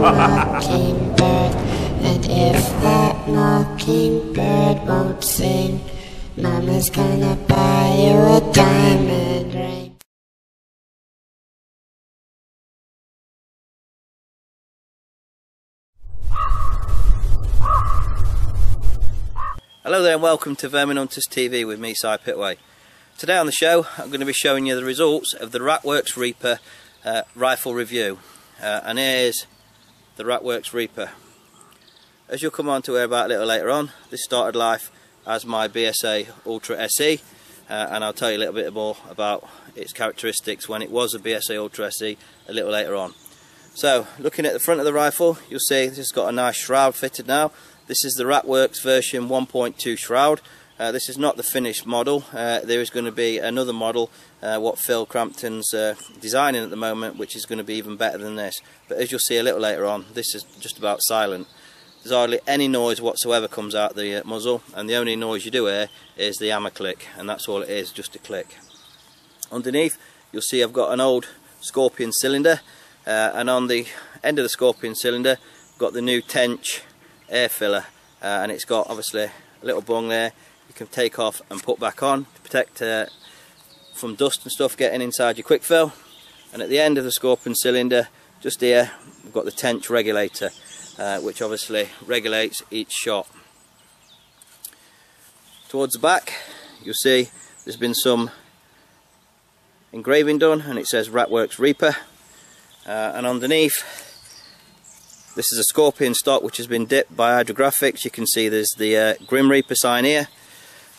mockingbird. And if that mockingbird won't sing, Mama's gonna buy you a diamond ring. Hello there and welcome to Vermin Hunters TV with me, Si Pittaway. Today on the show I'm going to be showing you the results of the Rat Works Reaper rifle review. And here's the Rat Works Reaper. As you'll come on to hear about a little later on, this started life as my BSA Ultra SE, and I'll tell you a little bit more about its characteristics when it was a BSA Ultra SE a little later on. So looking at the front of the rifle, you'll see this has got a nice shroud fitted now. This is the Rat Works version 1.2 shroud. This is not the finished model. There is going to be another model, what Phil Crampton's designing at the moment, which is going to be even better than this. But as you'll see a little later on, this is just about silent. There's hardly any noise whatsoever comes out the muzzle, and the only noise you do hear is the hammer click, and that's all it is, just a click. Underneath, you'll see I've got an old Scorpion cylinder, and on the end of the Scorpion cylinder, I've got the new Tench air filler, and it's got obviously a little bung there you can take off and put back on to protect from dust and stuff getting inside your quick fill. And at the end of the Scorpion cylinder, just here, we've got the Tench regulator, which obviously regulates each shot. Towards the back, you'll see there's been some engraving done, and it says Rat Works Reaper, and underneath, this is a Scorpion stock which has been dipped by Hydrographics. You can see there's the Grim Reaper sign here.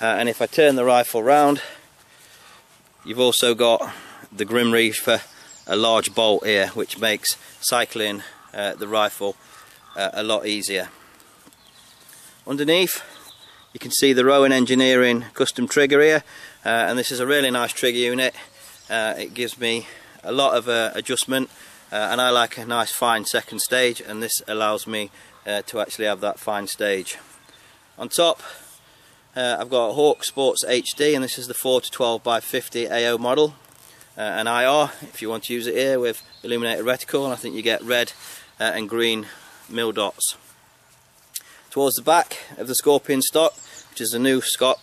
And if I turn the rifle round, you've also got the Grim Reaper, a large bolt here, which makes cycling the rifle a lot easier. Underneath, you can see the Rowan Engineering custom trigger here. And this is a really nice trigger unit. It gives me a lot of adjustment. And I like a nice fine second stage, and this allows me to actually have that fine stage. On top, I've got a Hawke Sports HD, and this is the 4-12x50 AO model, an IR if you want to use it here with illuminated reticle, and I think you get red and green mil dots. Towards the back of the Scorpion stock, which is the new stock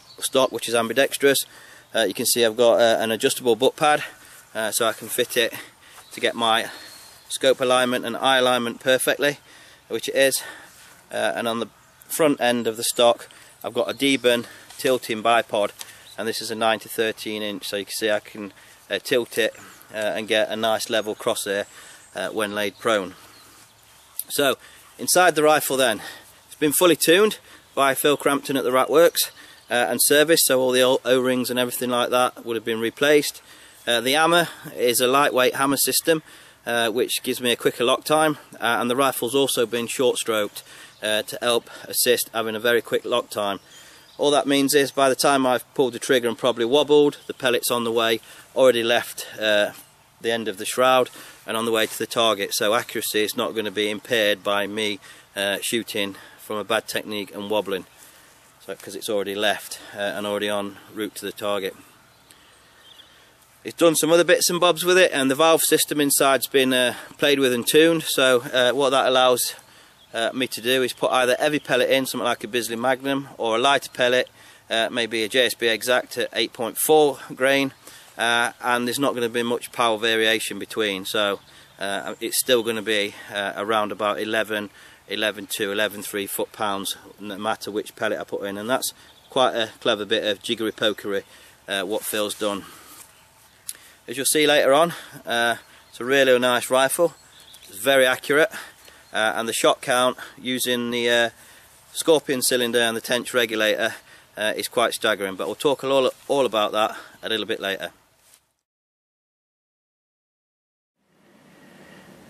which is ambidextrous, you can see I've got an adjustable butt pad, so I can fit it to get my scope alignment and eye alignment perfectly, which it is. And on the front end of the stock, I've got a Deben tilting bipod, and this is a 9-13 inch, so you can see I can tilt it and get a nice level crosshair when laid prone. So inside the rifle then, it's been fully tuned by Phil Crampton at the Rat Works and serviced, so all the old O-rings and everything like that would have been replaced. The hammer is a lightweight hammer system, which gives me a quicker lock time, and the rifle's also been short stroked to help assist having a very quick lock time. All that means is by the time I've pulled the trigger and probably wobbled, the pellet's on the way, already left the end of the shroud and on the way to the target, so accuracy is not going to be impaired by me shooting from a bad technique and wobbling, because so, it's already left and already en route to the target. It's done some other bits and bobs with it, and the valve system inside's been played with and tuned, so what that allows me to do is put either heavy pellet in, something like a Bisley Magnum, or a lighter pellet, maybe a JSB Exact at 8.4 grain, and there's not going to be much power variation between, so it's still going to be around about 11.2, 11.3 foot-pounds, no matter which pellet I put in, and that's quite a clever bit of jiggery-pokery, what Phil's done. As you'll see later on, it's a really nice rifle. It's very accurate, and the shot count using the Scorpion cylinder and the Tench regulator is quite staggering, but we'll talk all about that a little bit later.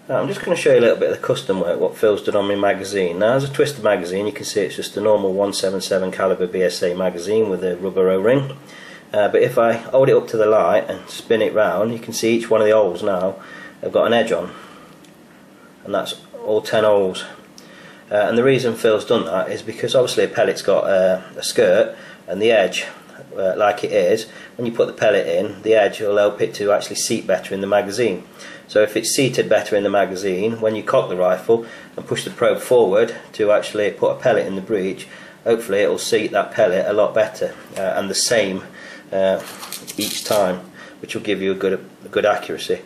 Now I'm just going to show you a little bit of the custom work what Phil's done on my magazine. Now as a Twister magazine, you can see it's just a normal 177 caliber BSA magazine with a rubber O-ring. But if I hold it up to the light and spin it round, you can see each one of the holes now have got an edge on, and that's all 10 holes. And the reason Phil's done that is because obviously a pellet's got a skirt, and the edge, like it is, when you put the pellet in, the edge will help it to actually seat better in the magazine. So if it's seated better in the magazine, when you cock the rifle and push the probe forward to actually put a pellet in the breech, hopefully it will seat that pellet a lot better and the same each time, which will give you a good accuracy.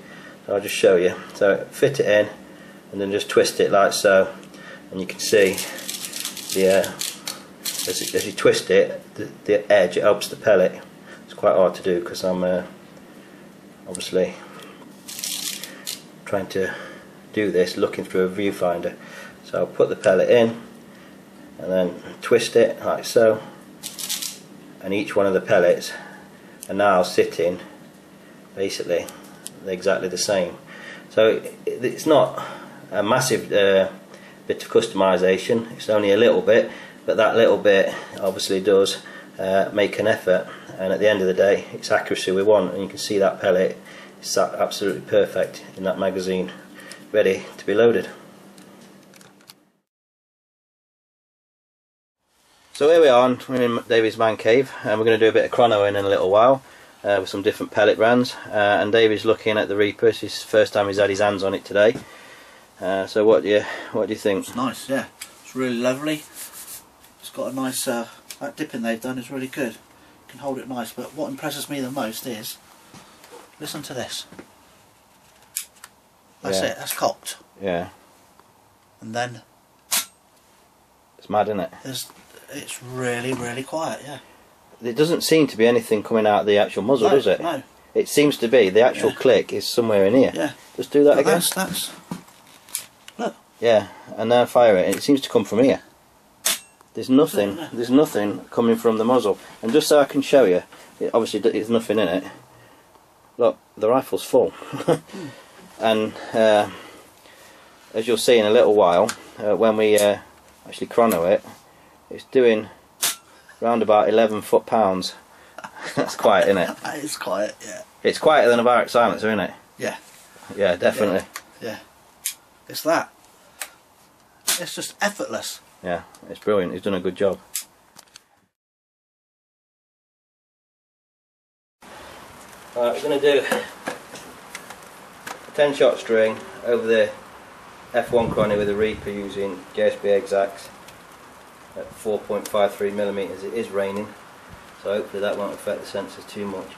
So I'll just show you. So fit it in and then just twist it like so, and you can see the as you twist it, the edge, it helps the pellet. It's quite hard to do because I'm obviously trying to do this looking through a viewfinder. So I'll put the pellet in and then twist it like so, and each one of the pellets are now sitting basically exactly the same. So it's not a massive bit of customization, it's only a little bit, but that little bit obviously does make an effort, and at the end of the day it's accuracy we want. And you can see that pellet is absolutely perfect in that magazine, ready to be loaded. So here we are, we're in Davey's man cave, and we're going to do a bit of chronoing in a little while with some different pellet brands, and Davey's looking at the Reaper. It's his first time he's had his hands on it today. So what do you think? It's nice, yeah, it's really lovely. It's got a nice, that dipping they've done is really good. You can hold it nice, but what impresses me the most is, listen to this. That's it, that's cocked. Yeah. And then... it's mad, isn't it? It's really, really quiet, yeah. It doesn't seem to be anything coming out of the actual muzzle, does it? No. It seems to be, the actual click is somewhere in here. Yeah. Just do that again. That's... look. Yeah, and now fire it. It seems to come from here. There's nothing coming from the muzzle. And just so I can show you, it obviously there's nothing in it. Look, the rifle's full. And as you'll see in a little while, when we actually chrono it, it's doing round about 11 foot-pounds. That's quiet, isn't it? That is quiet, yeah. It's quieter than a Barrack silencer, isn't it? Yeah. Yeah, definitely. Yeah. It's that. It's just effortless. Yeah, it's brilliant. He's done a good job. Alright, we're going to do a 10-shot string over the F1 chrono with a Reaper using JSB Exact at 4.53mm. It is raining, so hopefully that won't affect the sensors too much.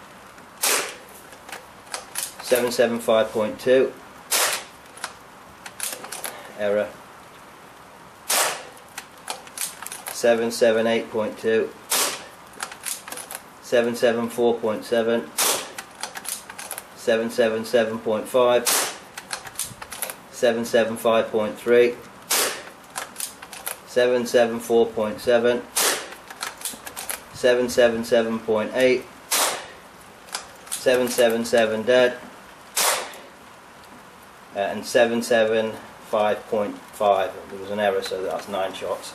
775.2 error. 778.2, 774.7, 777.5, 775.3, 774.7, 777.8, 777 dead, and 775.5. There was an error, so that's 9 shots.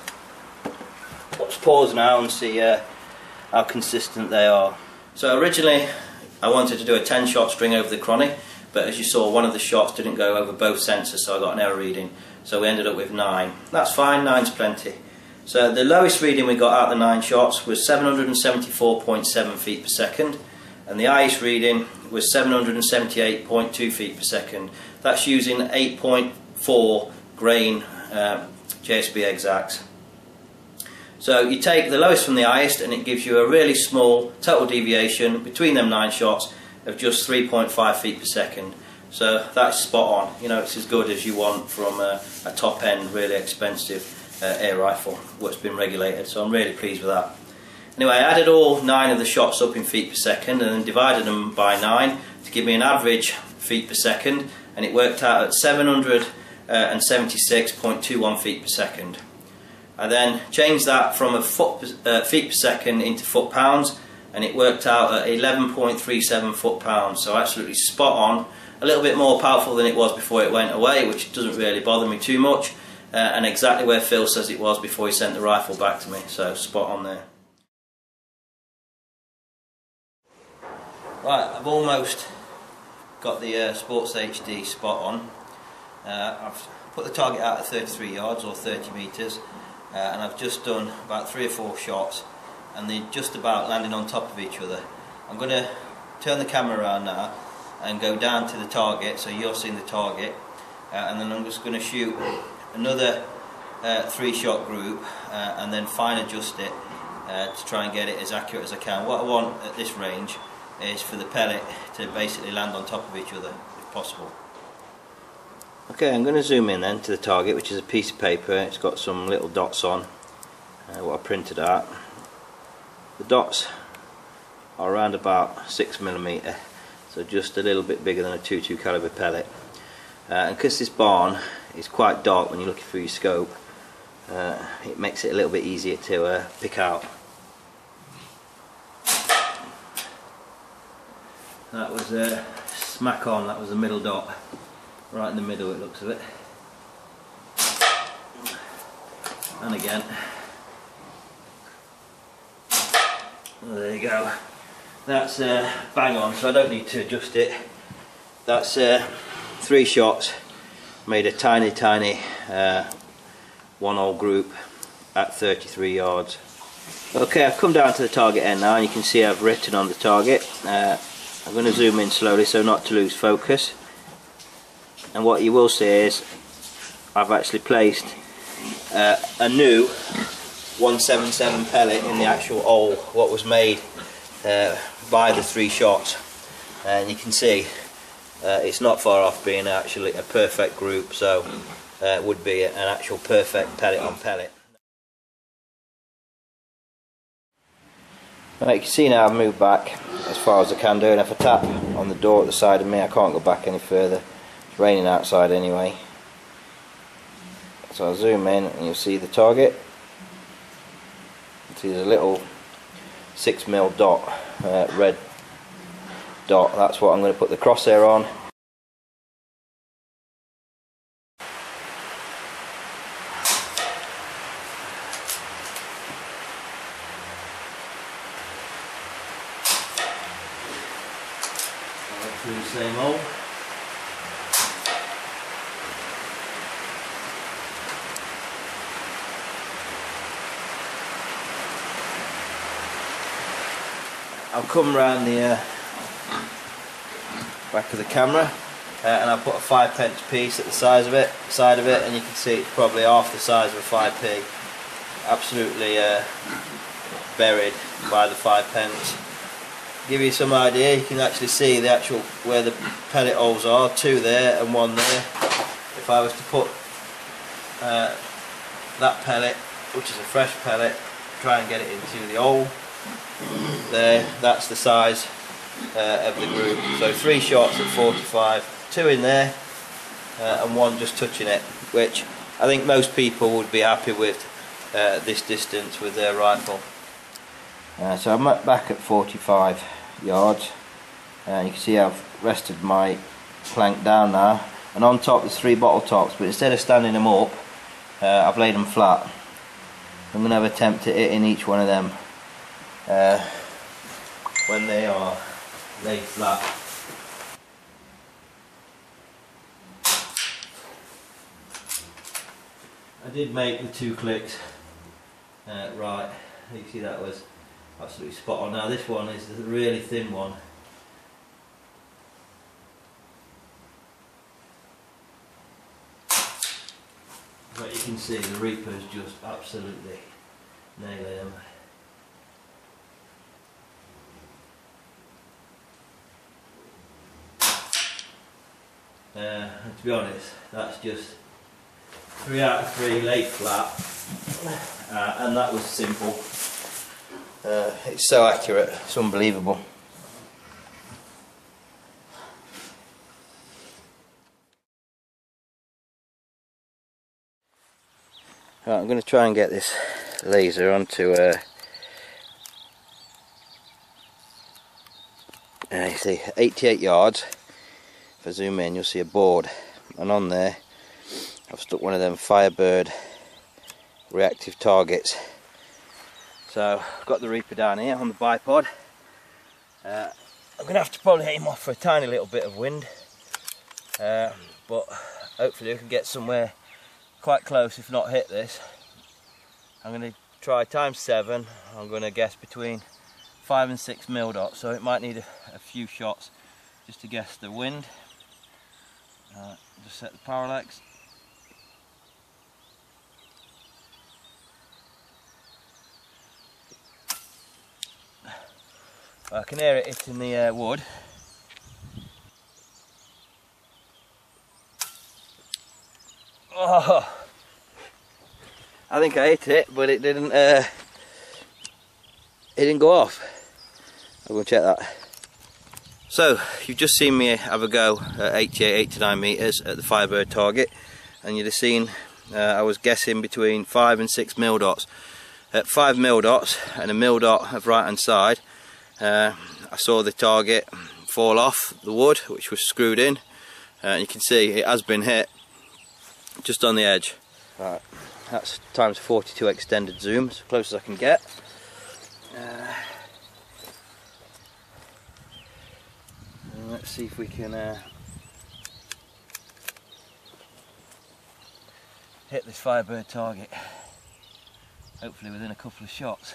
Let's pause now and see how consistent they are. So originally I wanted to do a 10-shot string over the chrony, but as you saw, one of the shots didn't go over both sensors, so I got an error reading. So we ended up with 9. That's fine, 9's plenty. So the lowest reading we got out of the 9 shots was 774.7 feet per second, and the highest reading was 778.2 feet per second. That's using 8.4 grain JSB Exacts. So you take the lowest from the highest, and it gives you a really small total deviation between them 9 shots of just 3.5 feet per second. So that's spot on. You know, it's as good as you want from a top-end, really expensive air rifle, what's been regulated. So I'm really pleased with that. Anyway, I added all 9 of the shots up in feet per second, and then divided them by 9 to give me an average feet per second, and it worked out at 776.21 feet per second. I then changed that from a feet per second into foot-pounds, and it worked out at 11.37 foot-pounds, so absolutely spot on. A little bit more powerful than it was before it went away, which doesn't really bother me too much, and exactly where Phil says it was before he sent the rifle back to me, so spot on there. Right, I've almost got the Sports HD spot on. I've put the target out at 33 yards or 30 metres, and I've just done about 3 or 4 shots, and they're just about landing on top of each other. I'm going to turn the camera around now and go down to the target, so you're seeing the target, and then I'm just going to shoot another three shot group and then fine adjust it to try and get it as accurate as I can. What I want at this range is for the pellet to basically land on top of each other if possible. Okay, I'm going to zoom in then to the target, which is a piece of paper. It's got some little dots on, what I printed out. The dots are around about 6mm, so just a little bit bigger than a 22 caliber pellet. And because this barn is quite dark when you're looking through your scope, it makes it a little bit easier to pick out. That was smack on, that was the middle dot. Right in the middle, it looks of it. And again. There you go. That's bang on, so I don't need to adjust it. That's three shots, made a tiny, tiny one-hole group at 33 yards. Okay, I've come down to the target end now, and you can see I've written on the target. I'm going to zoom in slowly so not to lose focus. And what you will see is I've actually placed a new 177 pellet in the actual hole, what was made by the three shots, and you can see it's not far off being actually a perfect group, so it would be an actual perfect pellet on pellet. Right, you can see now I've moved back as far as I can do, and if I tap on the door at the side of me I can't go back any further. It's raining outside anyway. So I'll zoom in and you'll see the target. See there's a little 6mm dot, red dot. That's what I'm going to put the crosshair on. I'll do the same hole. I'll come round the back of the camera and I'll put a 5p piece at the side of it, and you can see it's probably half the size of a 5p. Absolutely buried by the 5p. Give you some idea, you can actually see the actual where the pellet holes are, two there and one there. If I was to put that pellet, which is a fresh pellet, try and get it into the hole. There, that's the size of the group. So three shots at 45, two in there and one just touching it, which I think most people would be happy with this distance with their rifle. So I'm back at 45 yards and you can see I've rested my plank down now, and on top there's three bottle tops, but instead of standing them up I've laid them flat. I'm going to have an attempt at hitting each one of them when they are laid flat. I did make the two clicks right. You see that was absolutely spot on. Now this one is the really thin one. But you can see the Reaper's just absolutely nailing them. To be honest, that's just 3 out of 3 laid flat, and that was simple. It's so accurate, it's unbelievable. Right, I'm going to try and get this laser onto you see, 88 yards. If I zoom in, you'll see a board, and on there I've stuck one of them Firebird reactive targets. So I've got the Reaper down here on the bipod. I'm going to have to probably hit him off for a tiny little bit of wind, but hopefully I can get somewhere quite close, if not hit this. I'm going to try ×7. I'm going to guess between 5 and 6mm dots, so it might need a few shots just to guess the wind. Just set the parallax. I can hear it hitting the wood. Oh, I think I hit it, but it didn't go off. I'll go check that. So you've just seen me have a go at 88-89 meters at the Firebird target, and you'd have seen I was guessing between 5 and 6 mil dots. At 5 mil dots and a mil dot of right hand side, I saw the target fall off the wood, which was screwed in, and you can see it has been hit just on the edge. Right, that's times 42 extended zoom, as close as I can get. Let's see if we can hit this Firebird target, hopefully within a couple of shots.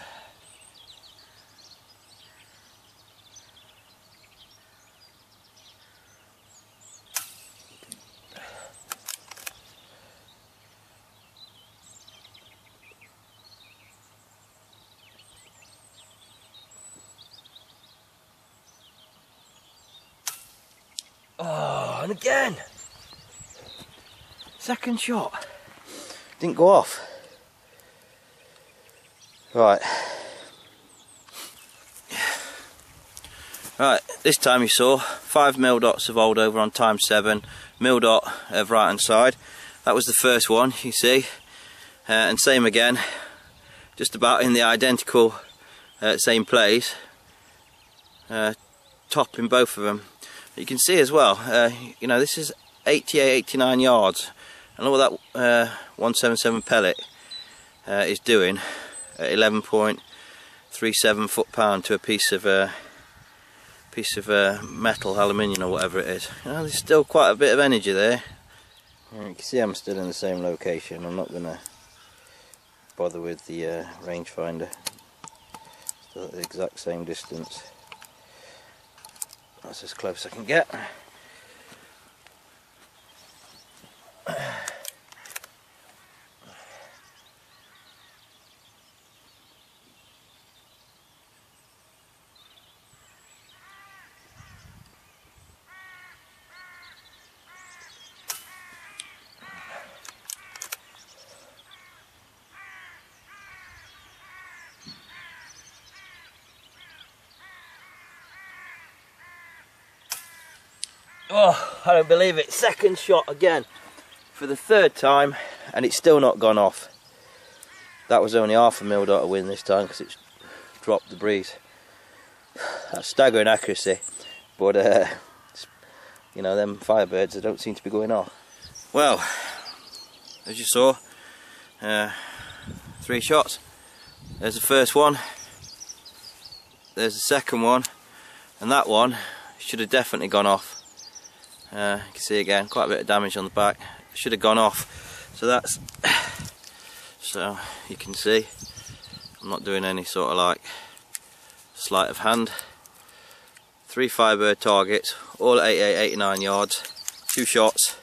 Oh, and again! Second shot. Didn't go off. Right. Right, this time you saw 5 mil dots of old over on times 7, mil dot of right hand side. That was the first one, you see. And same again, just about in the identical same place. Top in both of them. You can see as well, you know, this is 88-89 yards, and all that 177 pellet is doing at 11.37 foot-pound to a piece of metal, aluminium or whatever it is. You know, there's still quite a bit of energy there. And you can see I'm still in the same location. I'm not going to bother with the rangefinder. Still at the exact same distance. That's as close as I can get. Oh, I don't believe it. Second shot again for the third time, and it's still not gone off. That was only half a mil dot of wind this time because it's dropped the breeze. That's staggering accuracy, but you know, them Firebirds, they don't seem to be going off. Well, as you saw, 3 shots. There's the first one, there's the second one, and that one should have definitely gone off. You can see again quite a bit of damage on the back. It should have gone off. So that's so you can see I'm not doing any sort of like sleight of hand. 3 Firebird targets, all at 88-89 yards, 2 shots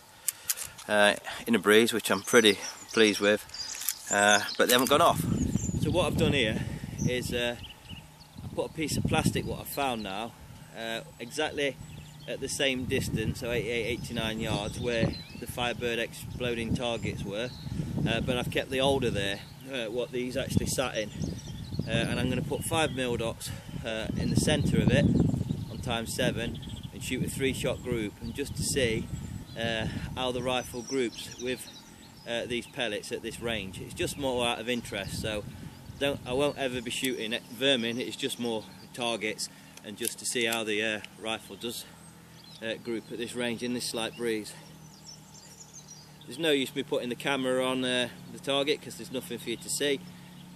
in a breeze, which I'm pretty pleased with, but they haven't gone off. So what I've done here is I put a piece of plastic, what I've found now, exactly at the same distance, so 88-89 yards, where the Firebird exploding targets were, but I've kept the older there, what these actually sat in, and I'm going to put 5 mil dots in the centre of it on times 7 and shoot a 3-shot group, and just to see how the rifle groups with these pellets at this range. It's just more out of interest, so I won't ever be shooting at vermin. It's just more targets, and just to see how the rifle does group at this range in this slight breeze. There's no use me putting the camera on the target because there's nothing for you to see,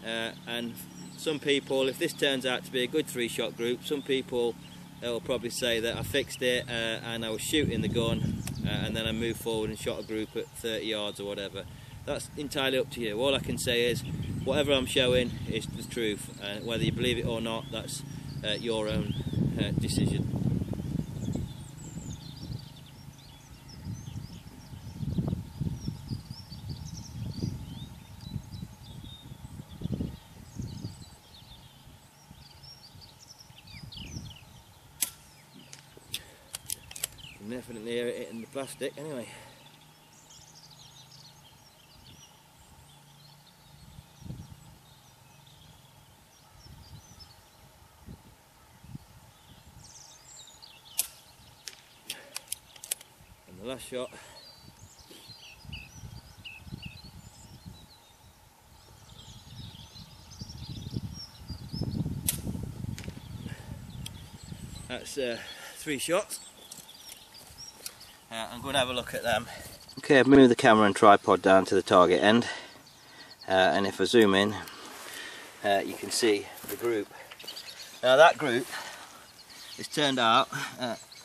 and some people, if this turns out to be a good 3-shot group, some people will probably say that I fixed it and I was shooting the gun and then I moved forward and shot a group at 30 yards or whatever. That's entirely up to you. All I can say is whatever I'm showing is the truth, and whether you believe it or not, that's your own decision. can definitely hear it hitting the plastic anyway. And the last shot. That's three shots. I'm going to have a look at them. Okay, I've moved the camera and tripod down to the target end, and if I zoom in, you can see the group. Now that group has turned out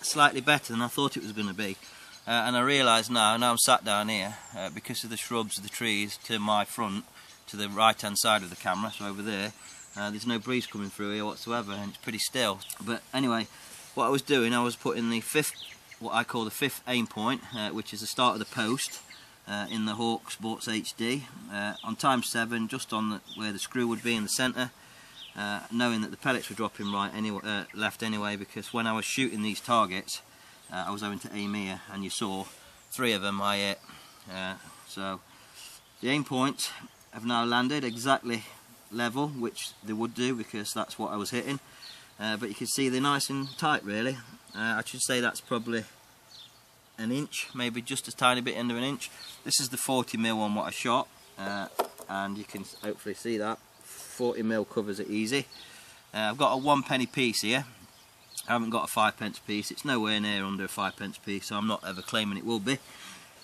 slightly better than I thought it was going to be, and I realise now I'm sat down here, because of the shrubs, the trees to my front, to the right hand side of the camera, so over there. There's no breeze coming through here whatsoever, and it's pretty still. But anyway, what I was doing, I was putting the fifth, what I call the fifth aim point, which is the start of the post in the Hawke Sport HD, on ×7, just on where the screw would be in the centre, knowing that the pellets were dropping left anyway, because when I was shooting these targets, I was having to aim here, and you saw three of them I hit. So the aim points have now landed exactly level, which they would do because that's what I was hitting, but you can see they're nice and tight really. I should say that's probably an inch, maybe just a tiny bit under an inch. This is the 40mm one what I shot, and you can hopefully see that 40mm covers it easy. I've got a 1 penny piece here. I haven't got a 5 pence piece. It's nowhere near under a 5 pence piece, so I'm not ever claiming it will be,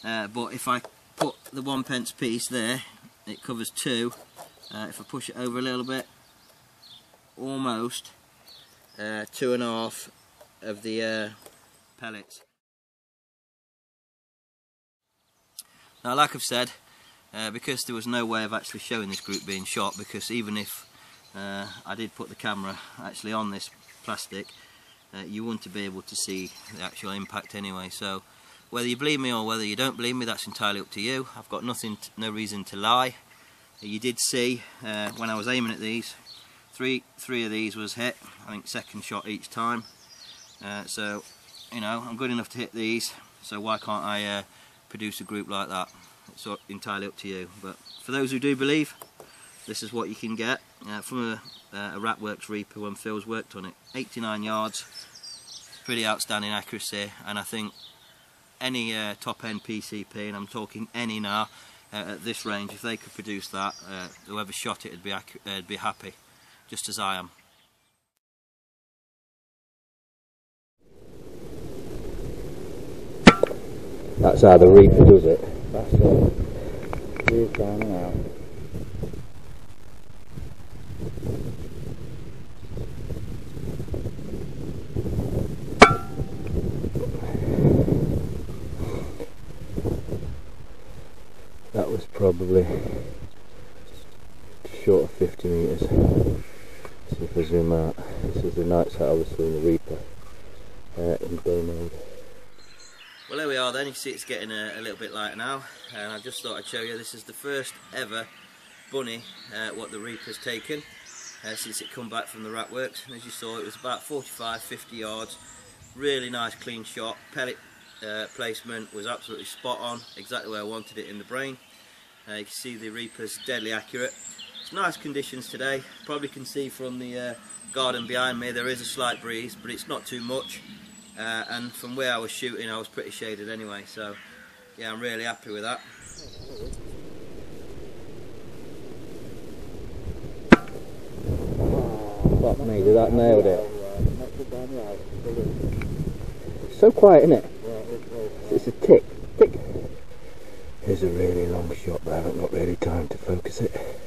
but if I put the 1 pence piece there, it covers two. If I push it over a little bit, almost 2.5 of the pellets. Now like I've said, because there was no way of actually showing this group being shot, because even if I did put the camera actually on this plastic, you wouldn't be able to see the actual impact anyway. So whether you believe me or whether you don't believe me, that's entirely up to you. I've got nothing, no reason to lie. You did see when I was aiming at these, three of these was hit, I think second shot each time, so you know I'm good enough to hit these, so why can't I produce a group like that? It's entirely up to you, but for those who do believe, this is what you can get from a Rat Works Reaper when Phil's worked on it. 89 yards, pretty outstanding accuracy, and I think any top end PCP, and I'm talking any now, at this range, if they could produce that, whoever shot it would be happy, just as I am. That's how the Reaper does it. That's it. He's down and out. That was probably short of 50 metres. Let's see if I zoom out. This is the night sight obviously in the Reaper in day mode. Well, there we are then. You can see it's getting a little bit lighter now, and I just thought I'd show you. This is the first ever bunny what the Reaper's taken since it come back from the Rat Works, and as you saw it was about 45-50 yards. Really nice clean shot. Pellet placement was absolutely spot on, exactly where I wanted it in the brain. You can see the Reaper's deadly accurate. It's nice conditions today. Probably can see from the garden behind me there is a slight breeze, but it's not too much, and from where I was shooting I was pretty shaded anyway, so yeah, I'm really happy with that. Fuck me, did that nailed it? It's so quiet, isn't it? It's a tick, tick. Here's a really long shot, but I haven't got really time to focus it.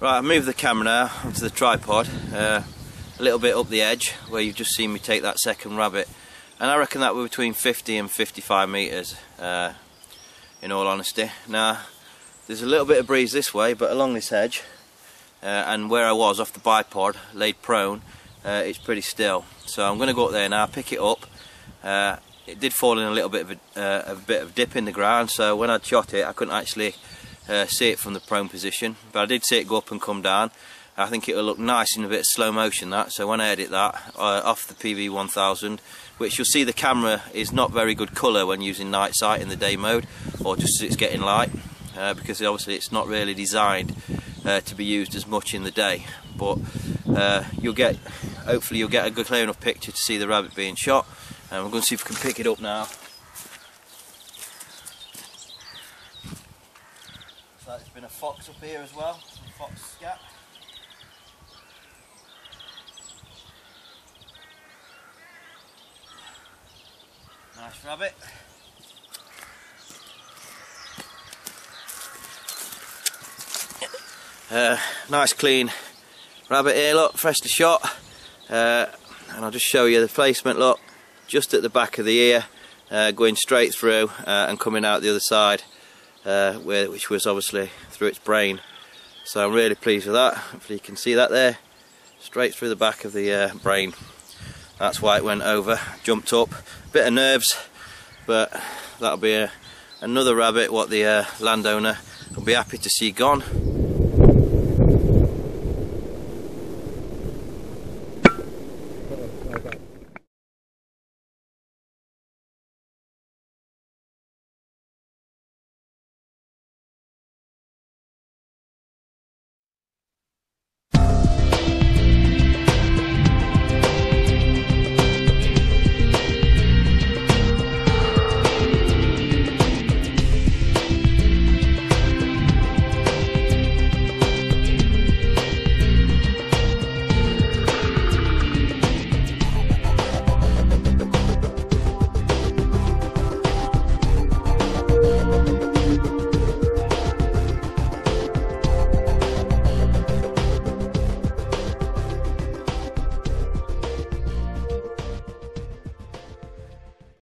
Right, I've moved the camera now onto the tripod. a little bit up the edge where you've just seen me take that second rabbit, and I reckon that were between 50 and 55 metres in all honesty. Now there's a little bit of breeze this way, but along this edge and where I was off the bipod laid prone, it's pretty still, so I'm going to go up there now, pick it up. It did fall in a little bit of a bit of dip in the ground, so when I shot it I couldn't actually see it from the prone position, but I did see it go up and come down. I think it'll look nice in a bit of slow motion, that, so when I edit that off the PV1000, which you'll see the camera is not very good colour when using night sight in the day mode, or just as it's getting light, because obviously it's not really designed to be used as much in the day, but hopefully you'll get a good clear enough picture to see the rabbit being shot. And we're going to see if we can pick it up now. Looks like there's been a fox up here as well, some fox scat. Nice rabbit. Nice clean rabbit here, look, freshly shot. And I'll just show you the placement, look. Just at the back of the ear, going straight through and coming out the other side, which was obviously through its brain. So I'm really pleased with that. Hopefully you can see that there, straight through the back of the brain. That's why it went over, jumped up. Bit of nerves, but that'll be another rabbit what the landowner will be happy to see gone.